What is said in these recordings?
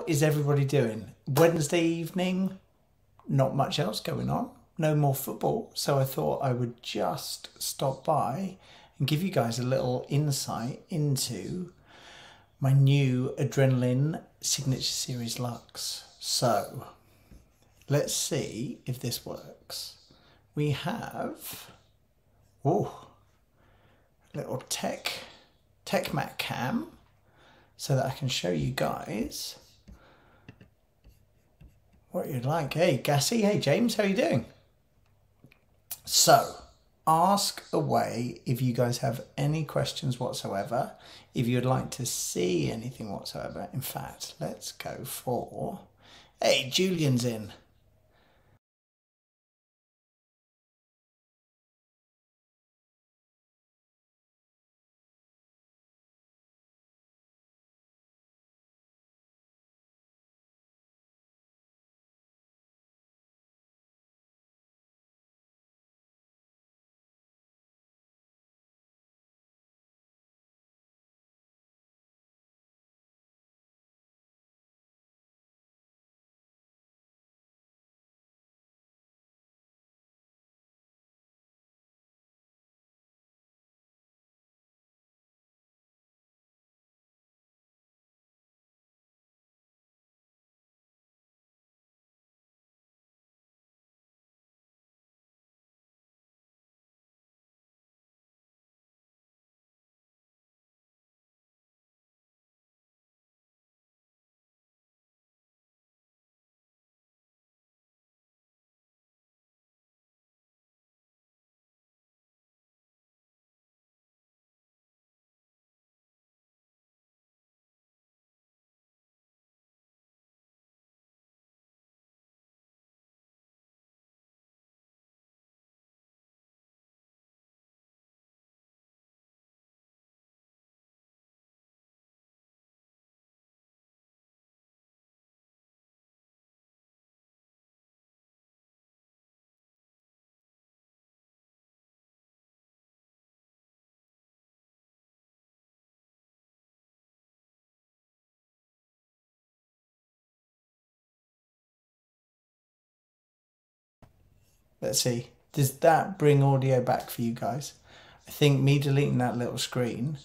How is everybody doing? Wednesday evening, not much else going on. No more football. So I thought I would just stop by and give you guys a little insight into my new Adrenaline Signature Series Luxe. So let's see if this works. We have, oh, a little Tech Mac cam so that I can show you guys what you'd like. Hey, Gassy. Hey, James. How are you doing? So ask away if you guys have any questions whatsoever, if you'd like to see anything whatsoever. In fact, let's go for... Hey, Julian's in. Let's see, does that bring audio back for you guys? I think me deleting that little screen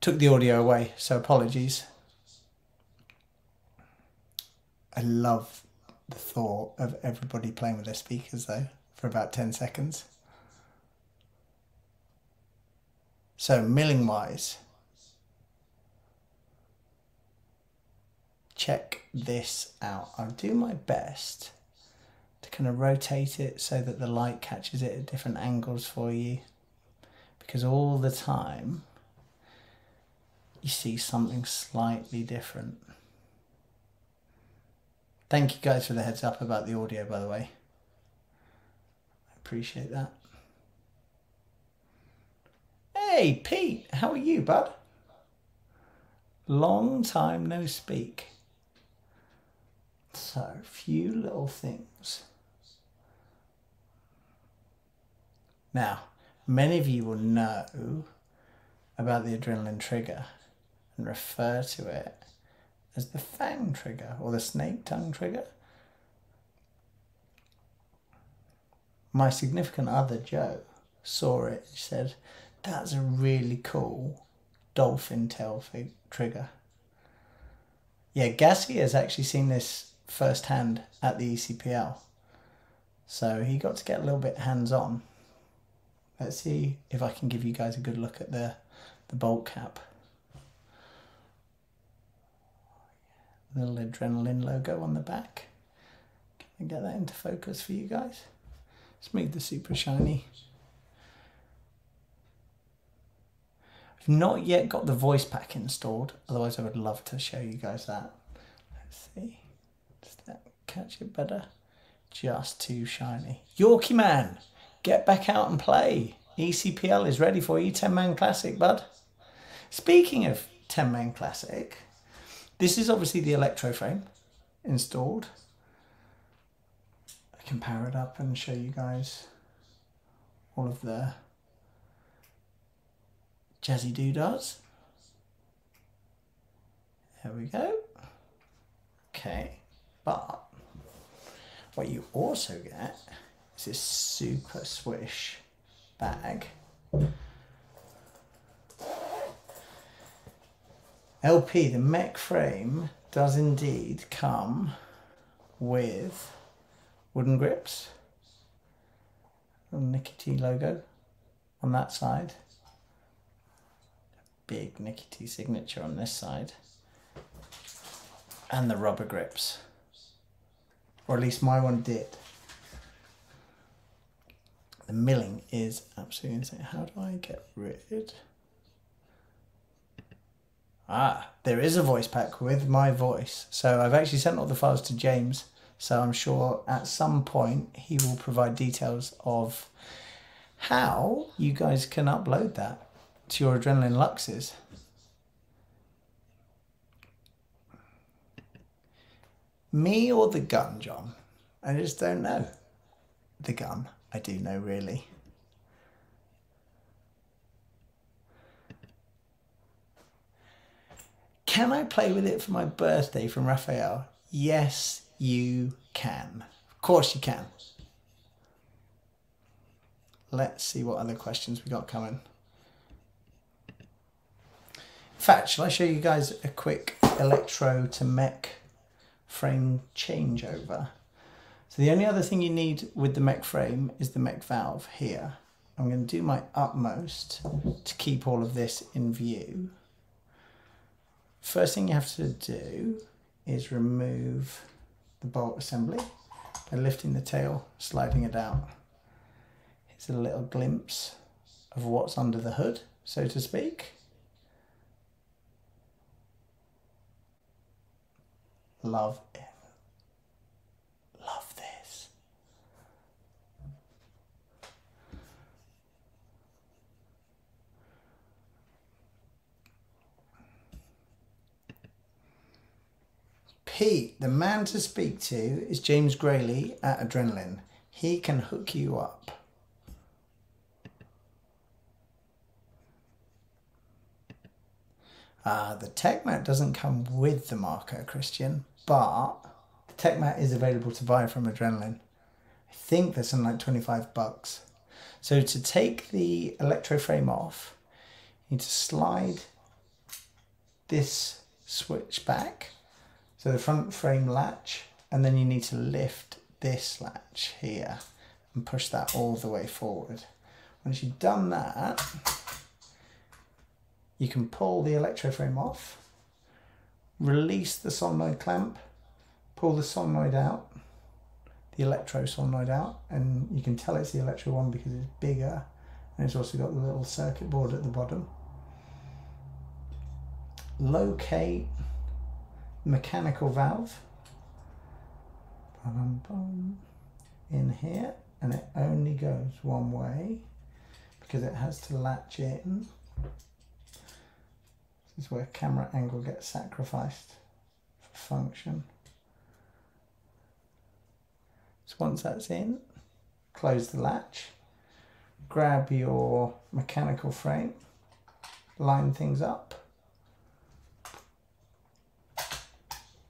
took the audio away, so apologies. I love the thought of everybody playing with their speakers though, for about 10 seconds. So milling wise, check this out. I'll do my best to kind of rotate it so that the light catches it at different angles for you, because all the time you see something slightly different. Thank you guys for the heads up about the audio, by the way. I appreciate that. Hey Pete, how are you, bud? Long time no speak. So a few little things. Now, many of you will know about the adrenaline trigger and refer to it as the fang trigger or the snake tongue trigger. My significant other, Joe, saw it and said, that's a really cool dolphin tail trigger. Yeah, Gassy has actually seen this firsthand at the ECPL, so he got to get a little bit hands-on. Let's see if I can give you guys a good look at the bolt cap. Little Adrenaline logo on the back. Can I get that into focus for you guys? Let's make the super shiny. I've not yet got the voice pack installed, otherwise I would love to show you guys that. Let's see. That catch it better. Just too shiny. Yorkie man, get back out and play. ECPL is ready for you. 10-man classic, bud. Speaking of 10-man classic, this is obviously the electro frame installed. I can power it up and show you guys all of the jazzy doodads. There we go. okay, but what you also get is this super swish bag. LP, the mech frame does indeed come with wooden grips. Little Nicky T logo on that side. Big Nicky T signature on this side. And the rubber grips. Or at least my one did. The milling is absolutely insane. How do I get rid? Ah, there is a voice pack with my voice. So I've actually sent all the files to James. So I'm sure at some point he will provide details of how you guys can upload that to your Adrenaline Luxes. Me or the gun, John? I just don't know. The gun, I do know, really. Can I play with it for my birthday from Raphael? Yes, you can. Of course you can. Let's see what other questions we got coming. In fact, shall I show you guys a quick electro to mech frame changeover? So the only other thing you need with the mech frame is the mech valve here. I'm going to do my utmost to keep all of this in view. First thing you have to do is remove the bolt assembly by lifting the tail, sliding it out. Here's a little glimpse of what's under the hood, so to speak. Love it. Love this. Pete, the man to speak to is James Grayley at Adrenaline. He can hook you up. The tech mat doesn't come with the marker, Christian, but the tech mat is available to buy from Adrenaline. I think there's something like 25 bucks. So to take the electro frame off, you need to slide this switch back. So the front frame latch, and then you need to lift this latch here and push that all the way forward. Once you've done that, you can pull the electro frame off, release the solenoid clamp, pull the solenoid out, the electro solenoid out, and you can tell it's the electro one because it's bigger and it's also got the little circuit board at the bottom. Locate mechanical valve in here, and it only goes one way because it has to latch in. This is where camera angle gets sacrificed for function. So once that's in, close the latch, grab your mechanical frame, line things up,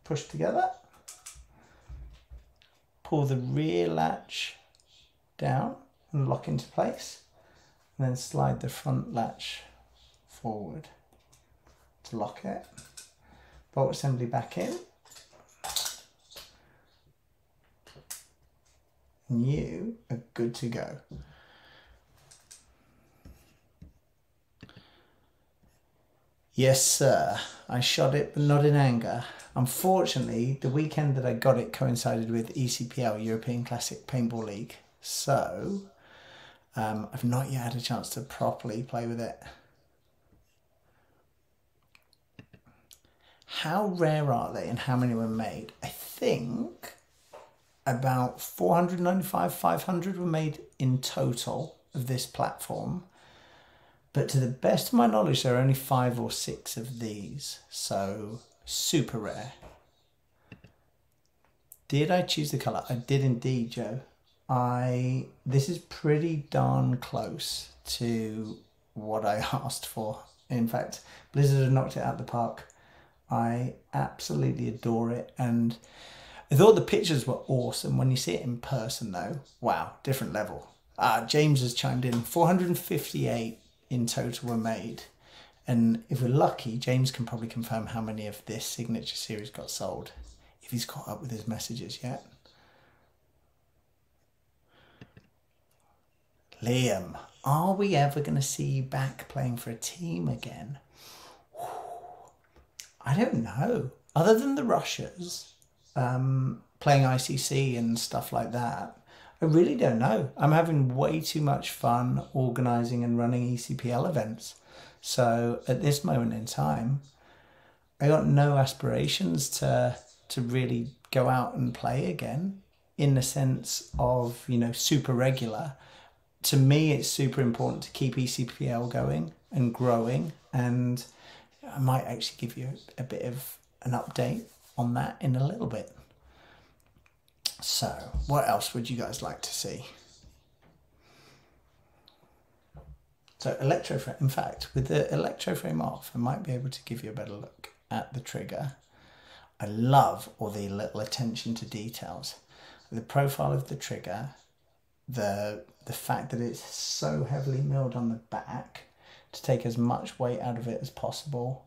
push together, pull the rear latch down and lock into place, and then slide the front latch forward to lock it, bolt assembly back in, and you are good to go. Yes, sir. I shot it, but not in anger. Unfortunately, the weekend that I got it coincided with ECPL, European Classic Paintball League. So, I've not yet had a chance to properly play with it. How rare are they and how many were made? I think about 495, 500 were made in total of this platform. But to the best of my knowledge, there are only 5 or 6 of these, so super rare. Did I choose the colour? I did indeed, Joe. This is pretty darn close to what I asked for. In fact, Blizzard have knocked it out of the park. I absolutely adore it. And though the pictures were awesome, when you see it in person though, wow, different level. James has chimed in, 458 in total were made. And if we're lucky, James can probably confirm how many of this signature series got sold, if he's caught up with his messages yet. Liam, are we ever going to see you back playing for a team again? I don't know. Other than the Russians, playing ICC and stuff like that, I really don't know. I'm having way too much fun organising and running ECPL events. So at this moment in time, I got no aspirations to really go out and play again in the sense of, you know, super regular. To me, it's super important to keep ECPL going and growing. And I might actually give you a bit of an update on that in a little bit. So what else would you guys like to see? So electro frame, in fact, with the electro frame off, I might be able to give you a better look at the trigger. I love all the little attention to details. The profile of the trigger, the fact that it's so heavily milled on the back to take as much weight out of it as possible.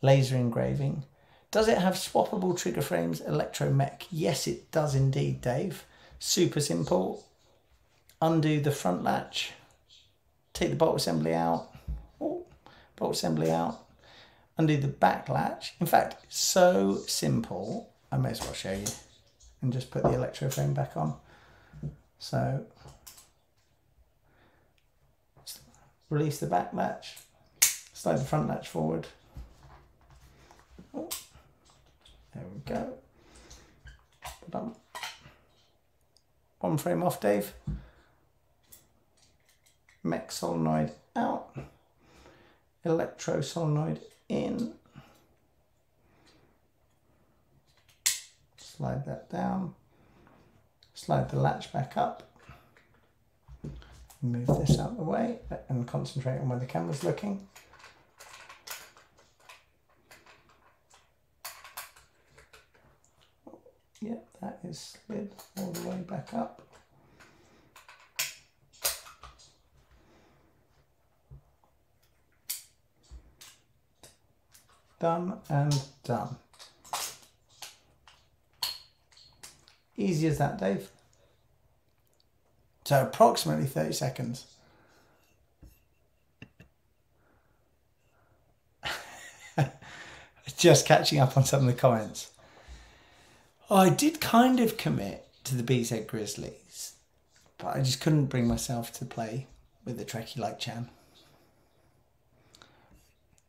Laser engraving. Does it have swappable trigger frames, electromech? Yes, it does indeed, Dave. Super simple. Undo the front latch. Take the bolt assembly out. Oh, bolt assembly out. Undo the back latch. In fact, so simple. I may as well show you and just put the electro frame back on. So release the back latch, slide the front latch forward. Oh, there we go. One frame off, Dave. Mech solenoid out, electro solenoid in, slide that down, slide the latch back up, move this out of the way and concentrate on where the camera's looking. Yeah, that is slid all the way back up. Done and done. Easy as that, Dave. So approximately 30 seconds. Just catching up on some of the comments. Oh, I did kind of commit to the BZ Grizzlies, but I just couldn't bring myself to play with a Trekkie like Chan.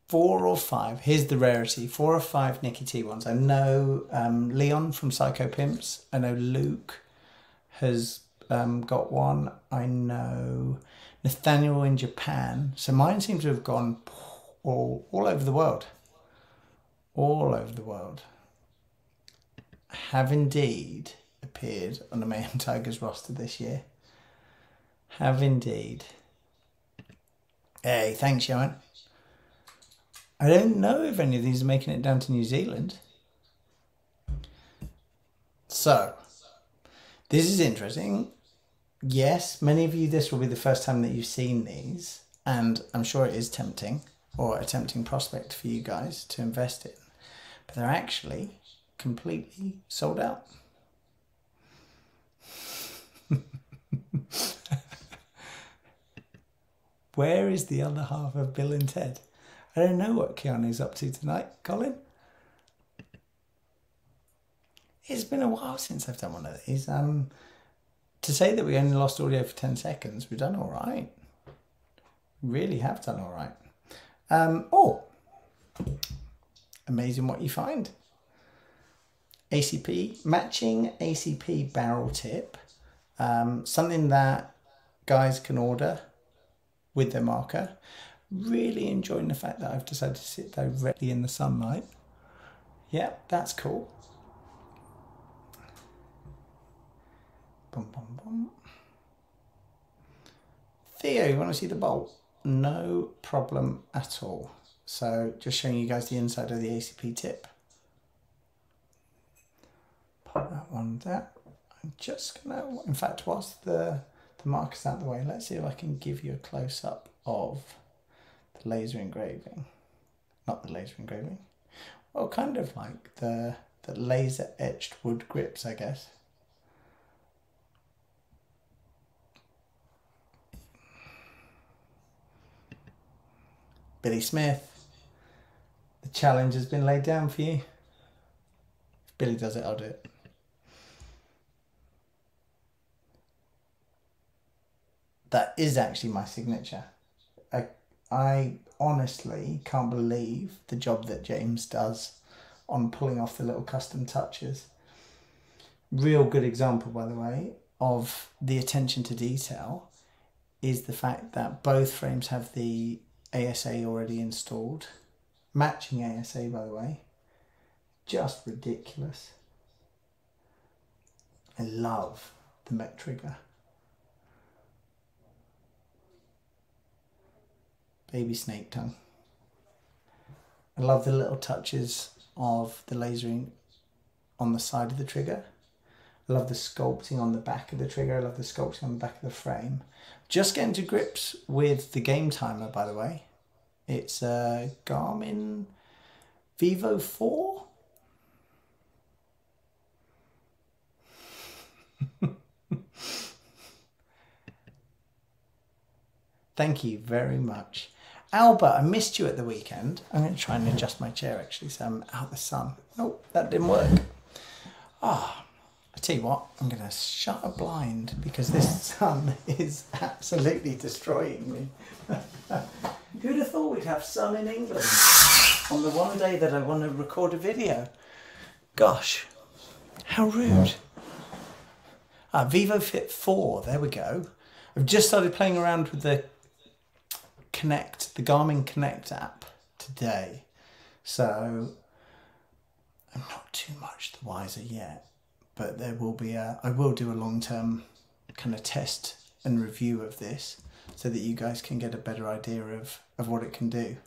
4 or 5, here's the rarity, 4 or 5 Nicky T ones. I know Leon from Psycho Pimps, I know Luke has got one, I know Nathaniel in Japan. So mine seems to have gone all over the world. All over the world. Have indeed appeared on the Mayhem Tigers roster this year. Have indeed. Hey, thanks, Johan. I don't know if any of these are making it down to New Zealand. So, this is interesting. Yes, many of you, this will be the first time that you've seen these, and I'm sure it is tempting, or a tempting prospect for you guys to invest in. But they're actually completely sold out. Where is the other half of Bill and Ted? I don't know what Keanu's up to tonight, Colin. It's been a while since I've done one of these. To say that we only lost audio for 10 seconds, we've done all right. Really have done all right. Oh, amazing what you find. ACP, matching ACP barrel tip. Something that guys can order with their marker. Really enjoying the fact that I've decided to sit directly in the sunlight. Yeah, that's cool. Bum, bum, bum. Theo, you want to see the bolt? No problem at all. So just showing you guys the inside of the ACP tip. Pop that one down. I'm just gonna, in fact, whilst the marker's out of the way, let's see if I can give you a close up of the laser engraving. Not the laser engraving. Well, kind of like the laser etched wood grips, I guess. Billy Smith, the challenge has been laid down for you. If Billy does it, I'll do it. That is actually my signature. I honestly can't believe the job that James does on pulling off the little custom touches. Real good example, by the way, of the attention to detail is the fact that both frames have the ASA already installed. Matching ASA, by the way. Just ridiculous. I love the mech trigger. Baby snake tongue. I love the little touches of the lasering on the side of the trigger. I love the sculpting on the back of the trigger. I love the sculpting on the back of the frame. Just getting to grips with the game timer, by the way. It's a Garmin Vivo 4. Thank you very much. Albert, I missed you at the weekend. I'm going to try and adjust my chair, actually, so I'm out of the sun. Nope, that didn't work. Ah, I tell you what, I'm going to shut a blind because this sun is absolutely destroying me. Who'd have thought we'd have sun in England on the one day that I want to record a video? Gosh, how rude. Ah, Vivo Fit 4, there we go. I've just started playing around with the Connect, the Garmin Connect app today, so I'm not too much the wiser yet, but there will be a, I will do a long-term kind of test and review of this so that you guys can get a better idea of what it can do.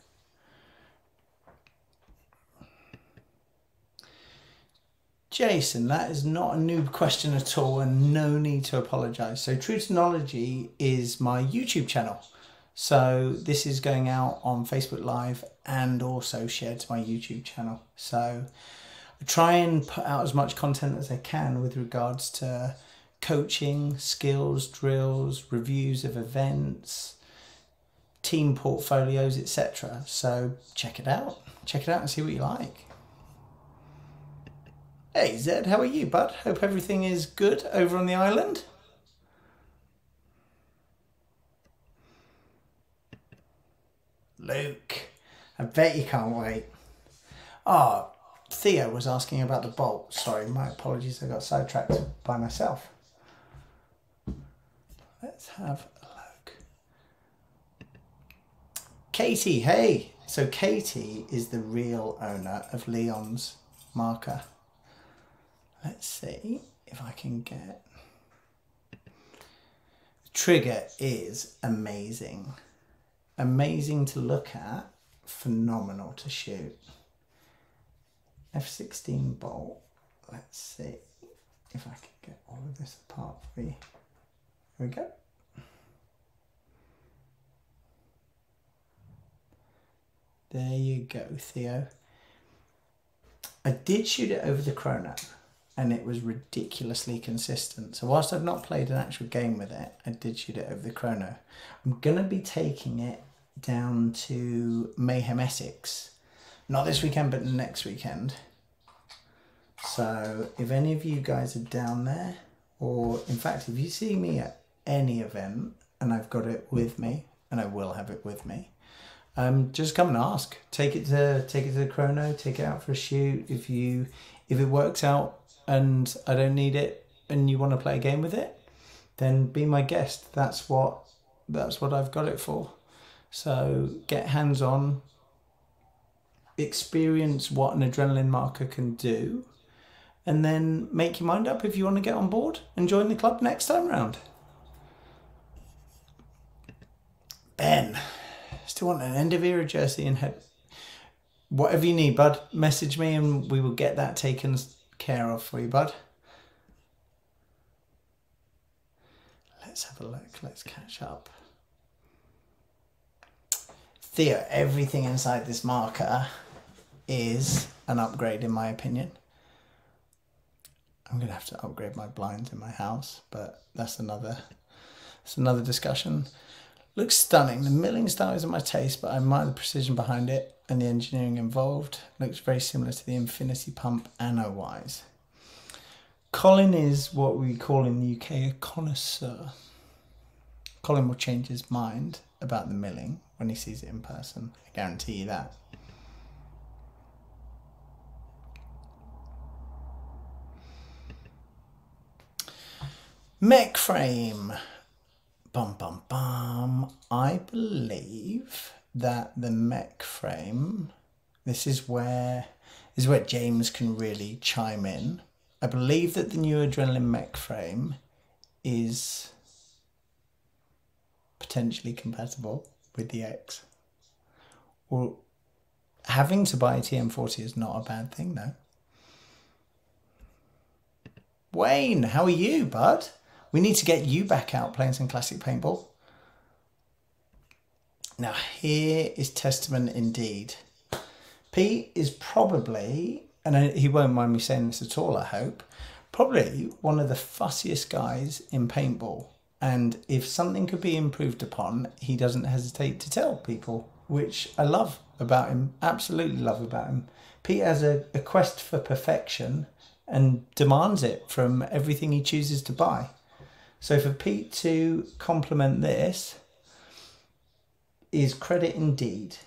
Jason, that is not a noob question at all and no need to apologise. So True Technology is my YouTube channel. So this is going out on Facebook Live and also shared to my YouTube channel. So I try and put out as much content as I can with regards to coaching, skills, drills, reviews of events, team portfolios, etc. So check it out. Check it out and see what you like. Hey Zed, how are you, bud? Hope everything is good over on the island. Luke, I bet you can't wait. Oh, Theo was asking about the bolt. Sorry, my apologies, I got sidetracked by myself. Let's have a look. Katie, hey. So Katie is the real owner of Leon's marker. Let's see if I can get... The trigger is amazing. Amazing to look at, phenomenal to shoot. F16 bolt. Let's see if I can get all of this apart for you. Here we go. There you go, Theo. I did shoot it over the chrono and it was ridiculously consistent. So whilst I've not played an actual game with it, I did shoot it over the chrono. I'm going to be taking it down to Mayhem Essex. Not this weekend, but next weekend. So if any of you guys are down there, or in fact, if you see me at any event and I've got it with me, and I will have it with me, just come and ask. Take it to the chrono, take it out for a shoot. If it works out and I don't need it and you want to play a game with it, then be my guest. That's what I've got it for. So get hands on, experience what an adrenaline marker can do, and then make your mind up if you want to get on board and join the club next time round. Ben, still want an end of era jersey and head. whatever you need, bud, message me and we will get that taken care of for you, bud. Let's have a look. Let's catch up. Theo, everything inside this marker is an upgrade, in my opinion. I'm going to have to upgrade my blinds in my house, but that's another discussion. Looks stunning. The milling style isn't my taste, but I admire the precision behind it and the engineering involved. Looks very similar to the Infinity Pump anno-wise. Colin is what we call in the UK a connoisseur. Colin will change his mind about the milling when he sees it in person. I guarantee you that. Mech frame. Bum, bum, bum. I believe that the mech frame, this is where James can really chime in. I believe that the new Adrenaline mech frame is potentially compatible with the X. Well, having to buy a TM40 is not a bad thing, though. Wayne, how are you, bud? We need to get you back out playing some classic paintball. Now, here is testament indeed. Pete is probably, and he won't mind me saying this at all, I hope, probably one of the fussiest guys in paintball. And if something could be improved upon, he doesn't hesitate to tell people, which I love about him, absolutely love about him. Pete has a quest for perfection and demands it from everything he chooses to buy. So for Pete to compliment this is credit indeed,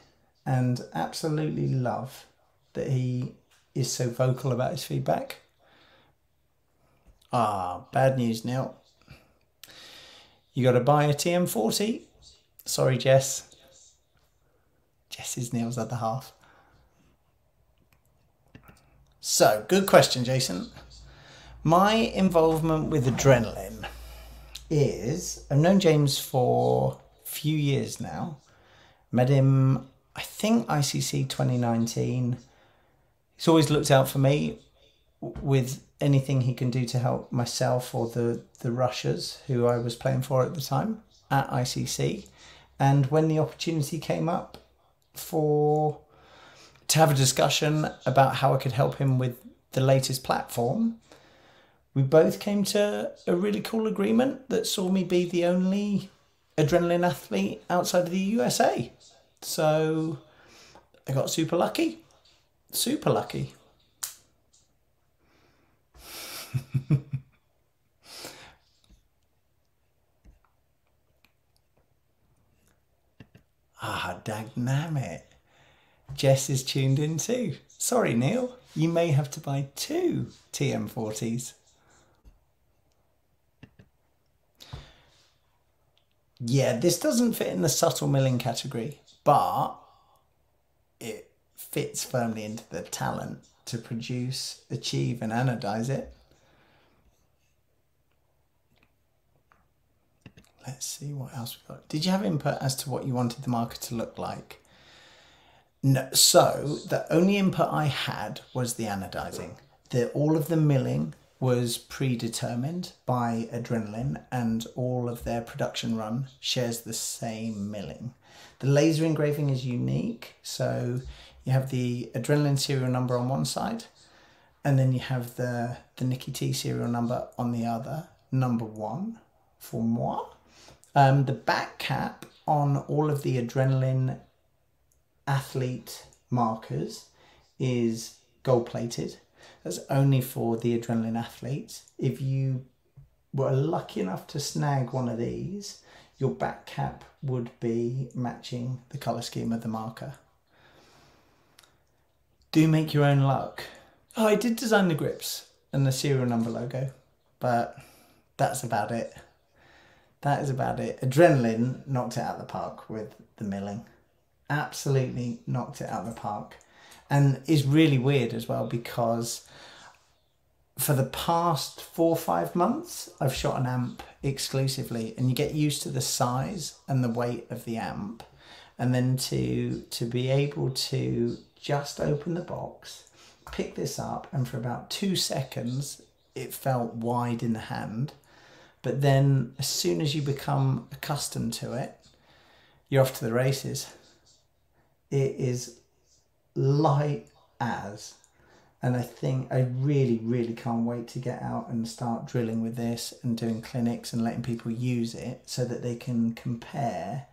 and absolutely love that he is so vocal about his feedback. Ah, bad news, Neil. You got to buy a TM40. Sorry, Jess. Jess is Neil's other half. So, good question, Jason. My involvement with Adrenaline is, I've known James for a few years now. Met him, I think, ICC 2019. He's always looked out for me with anything he can do to help myself or the rushers who I was playing for at the time at ICC. And when the opportunity came up to have a discussion about how I could help him with the latest platform, we both came to a really cool agreement that saw me be the only Adrenaline athlete outside of the USA. So I got super lucky. Super lucky. Ah, dagnammit. Jess is tuned in too. Sorry, Neil. You may have to buy two TM40s. Yeah, this doesn't fit in the subtle milling category, but it fits firmly into the talent to produce, achieve, and anodize it. Let's see what else we've got. Did you have input as to what you wanted the marker to look like? No, so the only input I had was the anodizing. All of the milling was predetermined by Adrenaline, and all of their production run shares the same milling. The laser engraving is unique, so you have the Adrenaline serial number on one side, and then you have the Nicky T serial number on the other, number one for moi. The back cap on all of the Adrenaline athlete markers is gold plated. That's only for the Adrenaline athletes. If you were lucky enough to snag one of these, your back cap would be matching the colour scheme of the marker. Do make your own luck. Oh, I did design the grips and the serial number logo, but that's about it. That is about it. Adrenaline knocked it out of the park with the milling. Absolutely knocked it out of the park. And is really weird as well, because for the past 4 or 5 months, I've shot an amp exclusively, and you get used to the size and the weight of the amp. And then to be able to just opened the box, picked this up, and for about 2 seconds it felt wide in the hand. But then as soon as you become accustomed to it, you're off to the races. It is light as, and I think I really can't wait to get out and start drilling with this and doing clinics and letting people use it so that they can compare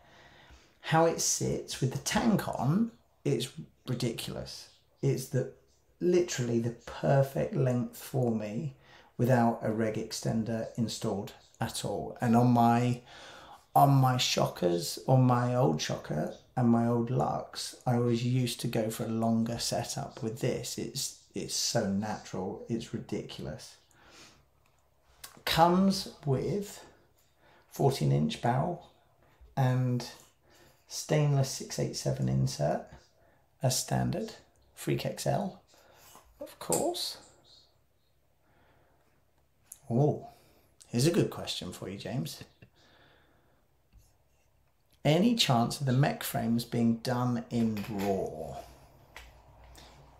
how it sits with the tank on. It's ridiculous. It's literally the perfect length for me without a reg extender installed at all. And on my shockers, on my old shocker and my old Lux, I was used to go for a longer setup. With this, it's so natural, it's ridiculous. Comes with 14-inch barrel and stainless 687 insert as standard, Freak XL, of course. Oh, here's a good question for you, James. Any chance of the mech frames being done in raw?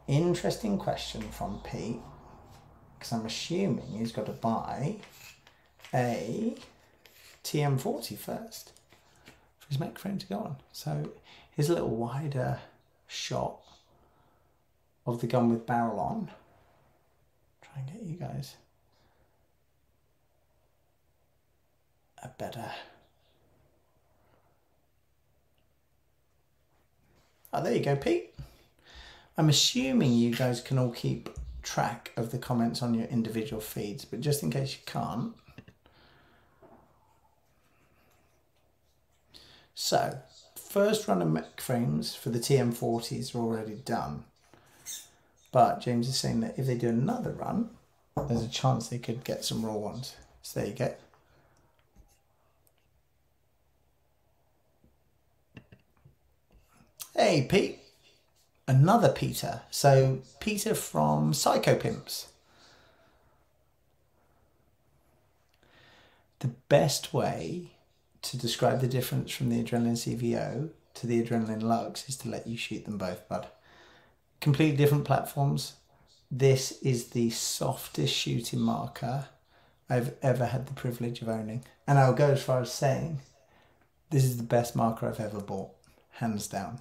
Interesting question from Pete, because I'm assuming he's got to buy a TM40 first for his mech frame to go on. So here's a little wider shot of the gun with barrel on. Try and get you guys a better... Oh, there you go, Pete. I'm assuming you guys can all keep track of the comments on your individual feeds, but just in case you can't. So, first run of mech frames for the TM40s are already done. But James is saying that if they do another run, there's a chance they could get some raw ones. So there you go. Hey Pete, another Peter. So Peter from Psycho Pimps. The best way to describe the difference from the Adrenaline CVO to the Adrenaline Lux is to let you shoot them both, bud. Completely different platforms. This is the softest shooting marker I've ever had the privilege of owning. And I'll go as far as saying, this is the best marker I've ever bought, hands down.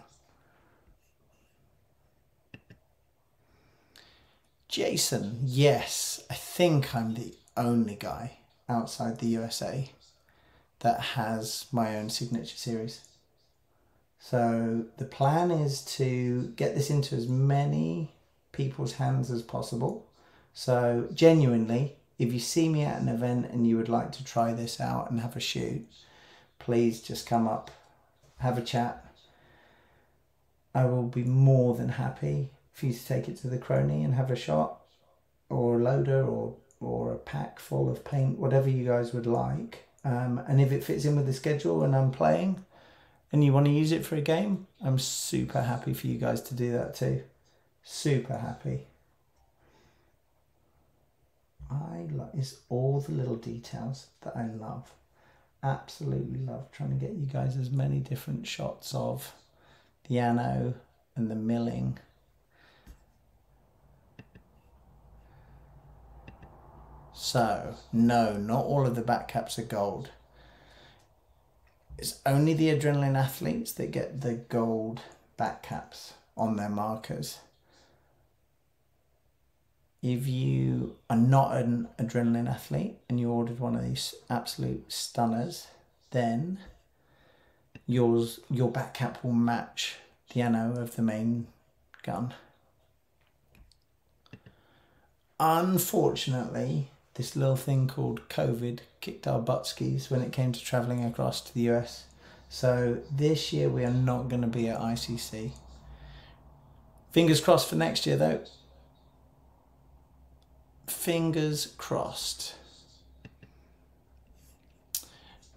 Jason, yes, I think I'm the only guy outside the USA that has my own signature series. So the plan is to get this into as many people's hands as possible. So genuinely, if you see me at an event and you would like to try this out and have a shoot, please just come up, have a chat. I will be more than happy for you to take it to the crony and have a shot, or a loader, or a pack full of paint, whatever you guys would like. And if it fits in with the schedule and I'm playing and you want to use it for a game, I'm super happy for you guys to do that too. Super happy. It's all the little details that I love. Absolutely love trying to get you guys as many different shots of the anno and the milling. So, no, not all of the back caps are gold. It's only the Adrenaline athletes that get the gold back caps on their markers. If you are not an Adrenaline athlete and you ordered one of these absolute stunners, then your back cap will match the anno of the main gun. Unfortunately, this little thing called COVID kicked our butt skis when it came to traveling across to the US. So this year we are not going to be at ICC. Fingers crossed for next year though. Fingers crossed.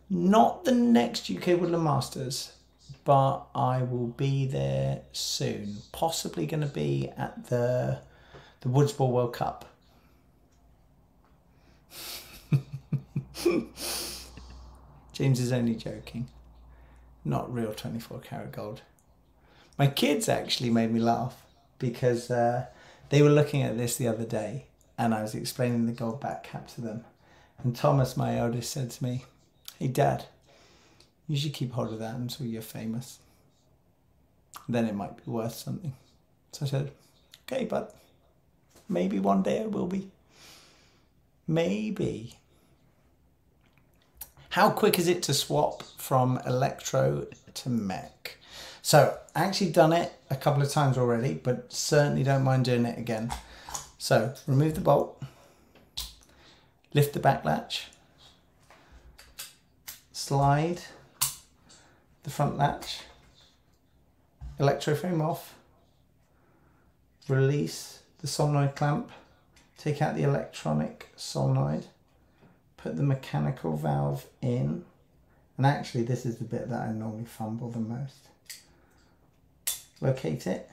Not the next UK Woodland Masters, but I will be there soon. Possibly going to be at the Woodsball World Cup. James is only joking. Not real 24 karat gold. My kids actually made me laugh because they were looking at this the other day and I was explaining the gold back cap to them. And Thomas, my oldest, said to me, "Hey, Dad, you should keep hold of that until you're famous. Then it might be worth something." So I said, "Okay, but maybe one day it will be. Maybe." How quick is it to swap from electro to mech? So I actually done it a couple of times already, but certainly don't mind doing it again. So remove the bolt, lift the back latch, slide the front latch, electro frame off, release the solenoid clamp, take out the electronic solenoid, put the mechanical valve in, and actually this is the bit that I normally fumble the most. Locate it,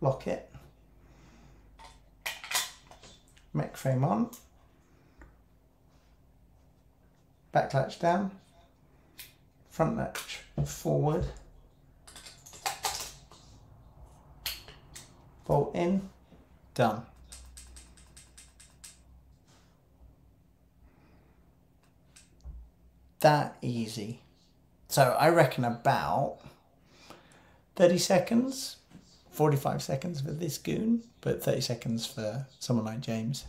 lock it, mech frame on, back latch down, front latch forward, bolt in, done. That easy. So I reckon about 30 seconds, 45 seconds for this goon, but 30 seconds for someone like James.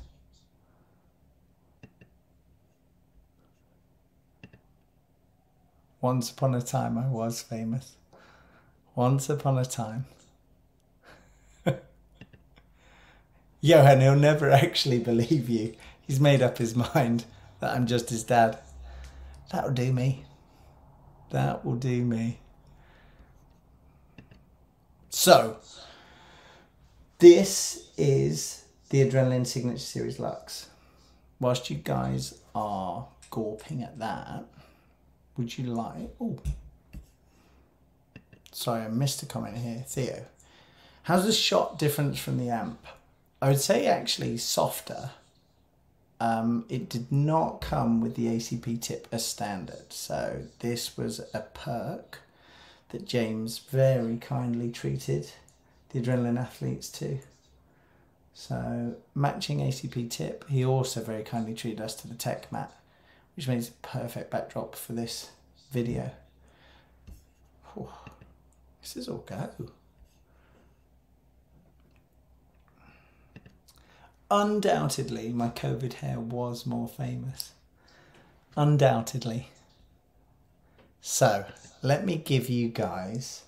Once upon a time I was famous. Once upon a time. Johan, he'll never actually believe you. He's made up his mind that I'm just his dad. That'll do me. That will do me. So, this is the Adrenaline Signature Series Lux. Whilst you guys are gawping at that, would you like... Oh, sorry, I missed a comment here. Theo, how's the shot difference from the amp? I would say actually softer. It did not come with the ACP tip as standard, so this was a perk that James very kindly treated the Adrenaline athletes to. So matching ACP tip, he also very kindly treated us to the tech mat, which makes a perfect backdrop for this video. Oh, this is all go. Undoubtedly, my COVID hair was more famous. Undoubtedly. So, let me give you guys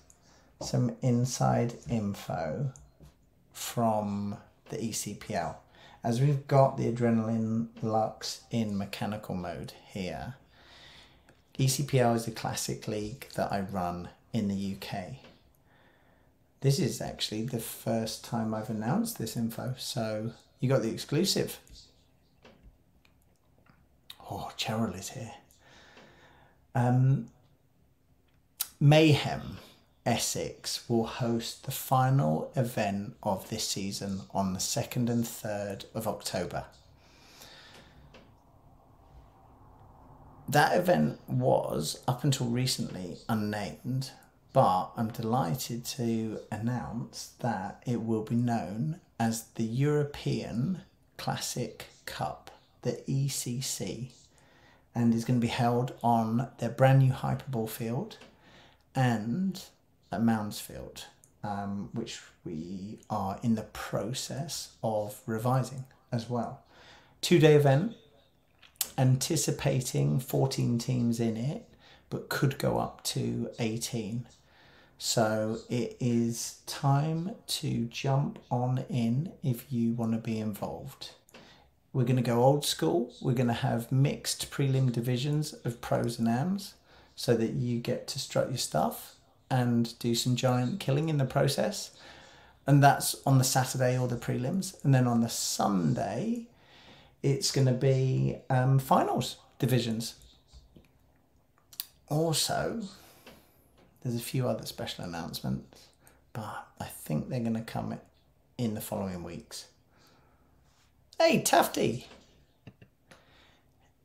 some inside info from the ECPL. As we've got the Adrenaline Lux in mechanical mode here, ECPL is a classic league that I run in the UK. This is actually the first time I've announced this info, so you got the exclusive. Oh, Cheryl is here. Mayhem Essex will host the final event of this season on the 2nd and 3rd of October. That event was, up until recently, unnamed, but I'm delighted to announce that it will be known as the European Classic Cup, the ECC, and is going to be held on their brand new Hyperball field and at Moundsfield, which we are in the process of revising as well. Two-day event, anticipating 14 teams in it, but could go up to 18. So it is time to jump on in if you want to be involved. We're going to go old school. We're going to have mixed prelim divisions of pros and ams so that you get to strut your stuff and do some giant killing in the process. And that's on the Saturday, or the prelims. And then on the Sunday, it's going to be finals divisions. Also, there's a few other special announcements, but I think they're going to come in the following weeks. Hey, Tafty!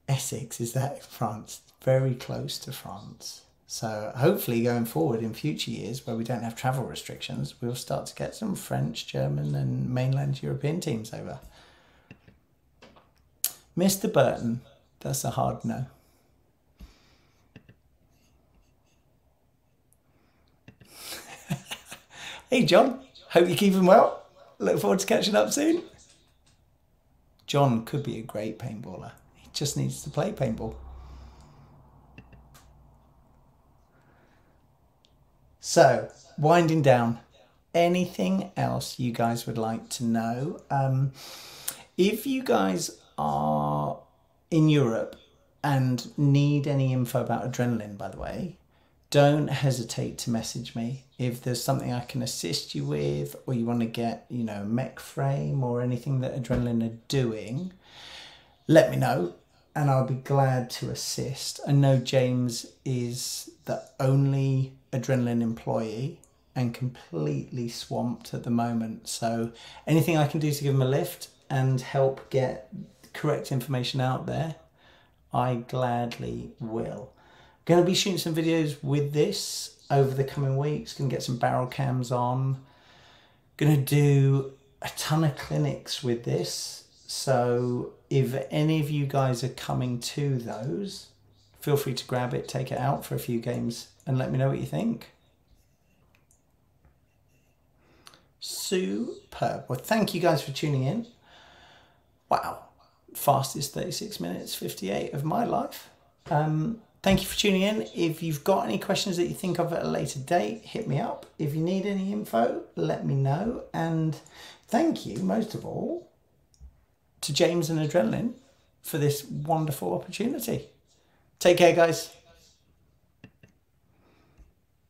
Essex, is that in France? Very close to France. So hopefully going forward in future years where we don't have travel restrictions, we'll start to get some French, German and mainland European teams over. Mr. Burton, that's a hard no. Hey John, hope you're keeping well. Look forward to catching up soon. John could be a great paintballer. He just needs to play paintball. So, winding down, anything else you guys would like to know? If you guys are in Europe and need any info about Adrenaline, by the way, don't hesitate to message me. If there's something I can assist you with, or you want to get, you know, mech frame or anything that Adrenaline are doing, let me know. And I'll be glad to assist. I know James is the only Adrenaline employee and completely swamped at the moment. So anything I can do to give him a lift and help get correct information out there, I gladly will. Going to be shooting some videos with this over the coming weeks. Going to get some barrel cams on. Going to do a ton of clinics with this. So if any of you guys are coming to those, feel free to grab it, take it out for a few games and let me know what you think. Superb. Well, thank you guys for tuning in. Wow. Fastest 36 minutes, 58 of my life. Thank you for tuning in. If you've got any questions that you think of at a later date, hit me up. If you need any info, let me know. And thank you most of all to James and Adrenaline for this wonderful opportunity. Take care, guys.